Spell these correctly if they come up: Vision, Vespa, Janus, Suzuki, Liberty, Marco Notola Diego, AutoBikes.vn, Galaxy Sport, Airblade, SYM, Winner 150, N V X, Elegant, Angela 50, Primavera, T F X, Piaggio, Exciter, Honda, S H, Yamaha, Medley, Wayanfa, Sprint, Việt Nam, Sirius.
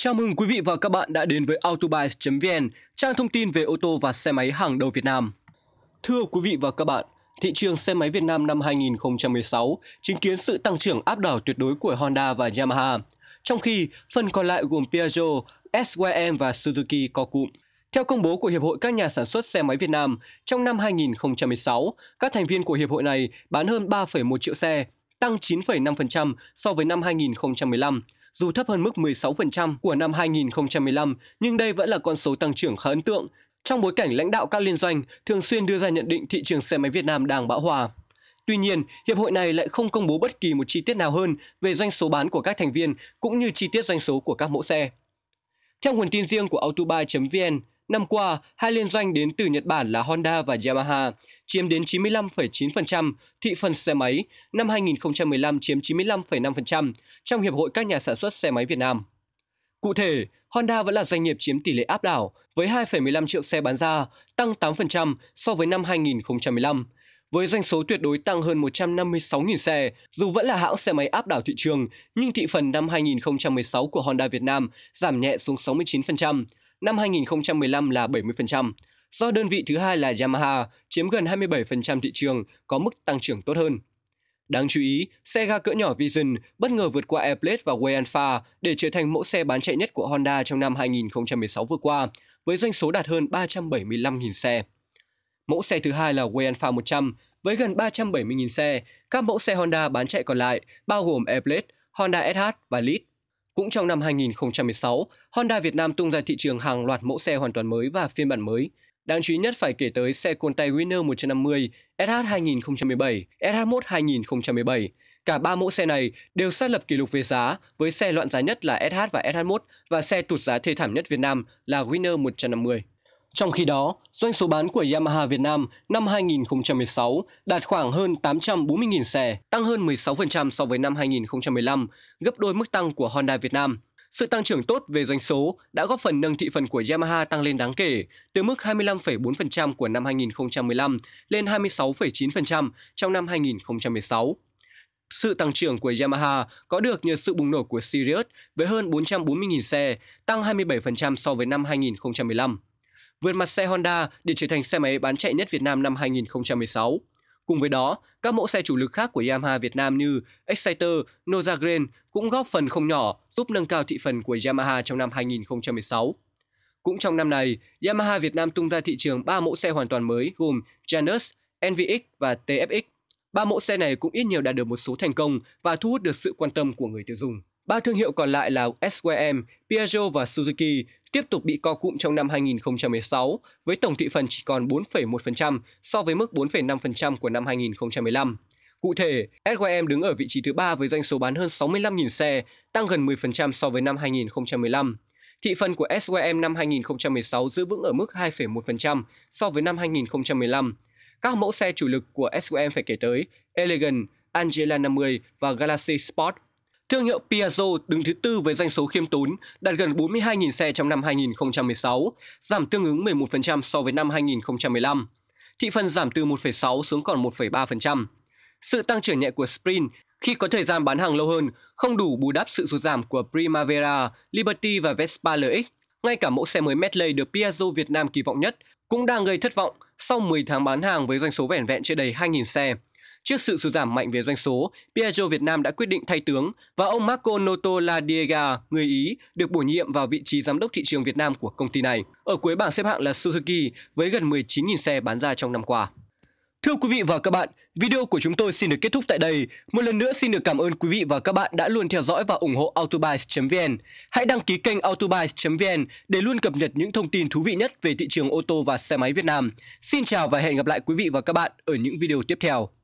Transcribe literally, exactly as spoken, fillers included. Chào mừng quý vị và các bạn đã đến với AutoBikes chấm vn, trang thông tin về ô tô và xe máy hàng đầu Việt Nam. Thưa quý vị và các bạn, thị trường xe máy Việt Nam năm hai nghìn không trăm mười sáu chứng kiến sự tăng trưởng áp đảo tuyệt đối của Honda và Yamaha, trong khi phần còn lại gồm Piaggio, ét y em và Suzuki co cụm. Theo công bố của Hiệp hội các nhà sản xuất xe máy Việt Nam, trong năm hai nghìn không trăm mười sáu, các thành viên của Hiệp hội này bán hơn ba phẩy một triệu xe, tăng chín phẩy năm phần trăm so với năm hai nghìn không trăm mười lăm. Dù thấp hơn mức mười sáu phần trăm của năm hai nghìn không trăm mười lăm, nhưng đây vẫn là con số tăng trưởng khá ấn tượng, trong bối cảnh lãnh đạo các liên doanh thường xuyên đưa ra nhận định thị trường xe máy Việt Nam đang bão hòa. Tuy nhiên, Hiệp hội này lại không công bố bất kỳ một chi tiết nào hơn về doanh số bán của các thành viên, cũng như chi tiết doanh số của các mẫu xe. Theo nguồn tin riêng của AutoBikes chấm vn, năm qua, hai liên doanh đến từ Nhật Bản là Honda và Yamaha chiếm đến chín mươi lăm phẩy chín phần trăm thị phần xe máy, năm hai nghìn không trăm mười lăm chiếm chín mươi lăm phẩy năm phần trăm trong Hiệp hội các nhà sản xuất xe máy Việt Nam. Cụ thể, Honda vẫn là doanh nghiệp chiếm tỷ lệ áp đảo với hai phẩy mười lăm triệu xe bán ra, tăng tám phần trăm so với năm hai nghìn không trăm mười lăm, với doanh số tuyệt đối tăng hơn một trăm năm mươi sáu nghìn xe. Dù vẫn là hãng xe máy áp đảo thị trường, nhưng thị phần năm hai nghìn không trăm mười sáu của Honda Việt Nam giảm nhẹ xuống sáu mươi chín phần trăm. Năm hai nghìn không trăm mười lăm là bảy mươi phần trăm, do đơn vị thứ hai là Yamaha chiếm gần hai mươi bảy phần trăm thị trường có mức tăng trưởng tốt hơn. Đáng chú ý, xe ga cỡ nhỏ Vision bất ngờ vượt qua Airblade và Wayanfa để trở thành mẫu xe bán chạy nhất của Honda trong năm hai nghìn không trăm mười sáu vừa qua, với doanh số đạt hơn ba trăm bảy mươi lăm nghìn xe. Mẫu xe thứ hai là Wayanfa một trăm với gần ba trăm bảy mươi nghìn xe. Các mẫu xe Honda bán chạy còn lại bao gồm Airblade, Honda ét hát và Liberty. Cũng trong năm hai nghìn không trăm mười sáu, Honda Việt Nam tung ra thị trường hàng loạt mẫu xe hoàn toàn mới và phiên bản mới. Đáng chú ý nhất phải kể tới xe côn tay Winner một trăm năm mươi, S H hai không một bảy, S H một hai không một bảy. Cả ba mẫu xe này đều xác lập kỷ lục về giá, với xe loạn giá nhất là ét hát và S H một và xe tụt giá thê thảm nhất Việt Nam là Winner một trăm năm mươi. Trong khi đó, doanh số bán của Yamaha Việt Nam năm hai nghìn không trăm mười sáu đạt khoảng hơn tám trăm bốn mươi nghìn xe, tăng hơn mười sáu phần trăm so với năm hai nghìn không trăm mười lăm, gấp đôi mức tăng của Honda Việt Nam. Sự tăng trưởng tốt về doanh số đã góp phần nâng thị phần của Yamaha tăng lên đáng kể, từ mức hai mươi lăm phẩy bốn phần trăm của năm hai nghìn không trăm mười lăm lên hai mươi sáu phẩy chín phần trăm trong năm hai nghìn không trăm mười sáu. Sự tăng trưởng của Yamaha có được nhờ sự bùng nổ của Sirius với hơn bốn trăm bốn mươi nghìn xe, tăng hai mươi bảy phần trăm so với năm hai nghìn không trăm mười lăm. Vượt mặt xe Honda để trở thành xe máy bán chạy nhất Việt Nam năm hai nghìn không trăm mười sáu. Cùng với đó, các mẫu xe chủ lực khác của Yamaha Việt Nam như Exciter, Green cũng góp phần không nhỏ giúp nâng cao thị phần của Yamaha trong năm hai nghìn không trăm mười sáu. Cũng trong năm này, Yamaha Việt Nam tung ra thị trường ba mẫu xe hoàn toàn mới gồm Janus, N V X và T F X. Ba mẫu xe này cũng ít nhiều đạt được một số thành công và thu hút được sự quan tâm của người tiêu dùng. Ba thương hiệu còn lại là S Y M, Piaggio và Suzuki tiếp tục bị co cụm trong năm hai nghìn không trăm mười sáu, với tổng thị phần chỉ còn bốn phẩy một phần trăm so với mức bốn phẩy năm phần trăm của năm hai nghìn không trăm mười lăm. Cụ thể, S Y M đứng ở vị trí thứ ba với doanh số bán hơn sáu mươi lăm nghìn xe, tăng gần mười phần trăm so với năm hai nghìn không trăm mười lăm. Thị phần của S Y M năm hai nghìn không trăm mười sáu giữ vững ở mức hai phẩy một phần trăm so với năm hai nghìn không trăm mười lăm. Các mẫu xe chủ lực của S Y M phải kể tới Elegant, Angela năm mươi và Galaxy Sport. Thương hiệu Piaggio đứng thứ tư với doanh số khiêm tốn, đạt gần bốn mươi hai nghìn xe trong năm hai nghìn không trăm mười sáu, giảm tương ứng mười một phần trăm so với năm hai nghìn không trăm mười lăm. Thị phần giảm từ một phẩy sáu xuống còn một phẩy ba phần trăm. Sự tăng trưởng nhẹ của Sprint khi có thời gian bán hàng lâu hơn không đủ bù đắp sự sụt giảm của Primavera, Liberty và Vespa L X. Ngay cả mẫu xe mới Medley được Piaggio Việt Nam kỳ vọng nhất cũng đang gây thất vọng sau mười tháng bán hàng với doanh số vẻn vẹn chưa đầy hai nghìn xe. Trước sự sụt giảm mạnh về doanh số, Piaggio Việt Nam đã quyết định thay tướng và ông Marco Notola Diego, người Ý, được bổ nhiệm vào vị trí giám đốc thị trường Việt Nam của công ty này. Ở cuối bảng xếp hạng là Suzuki với gần mười chín nghìn xe bán ra trong năm qua. Thưa quý vị và các bạn, video của chúng tôi xin được kết thúc tại đây. Một lần nữa xin được cảm ơn quý vị và các bạn đã luôn theo dõi và ủng hộ AutoBikes chấm vn. Hãy đăng ký kênh AutoBikes chấm vn để luôn cập nhật những thông tin thú vị nhất về thị trường ô tô và xe máy Việt Nam. Xin chào và hẹn gặp lại quý vị và các bạn ở những video tiếp theo.